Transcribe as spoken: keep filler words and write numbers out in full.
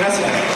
Gracias.